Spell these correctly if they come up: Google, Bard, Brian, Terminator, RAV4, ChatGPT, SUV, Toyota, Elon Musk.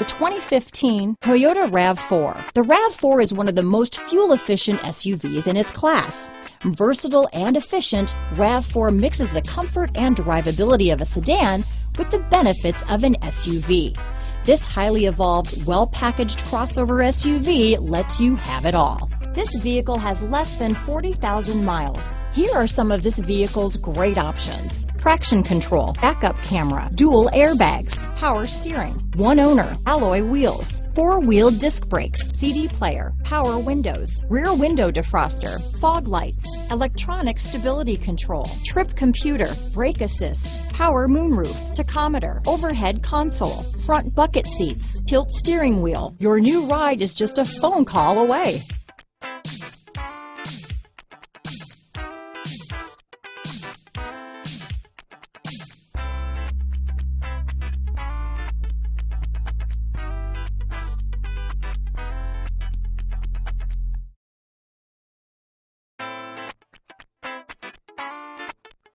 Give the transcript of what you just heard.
The 2015 Toyota RAV4. The RAV4 is one of the most fuel-efficient SUVs in its class. Versatile and efficient, RAV4 mixes the comfort and drivability of a sedan with the benefits of an SUV. This highly evolved, well-packaged crossover SUV lets you have it all. This vehicle has less than 40,000 miles. Here are some of this vehicle's great options: traction control, backup camera, dual airbags, power steering, one owner, alloy wheels, four-wheel disc brakes, CD player, power windows, rear window defroster, fog lights, electronic stability control, trip computer, brake assist, power moonroof, tachometer, overhead console, front bucket seats, tilt steering wheel. Your new ride is just a phone call away.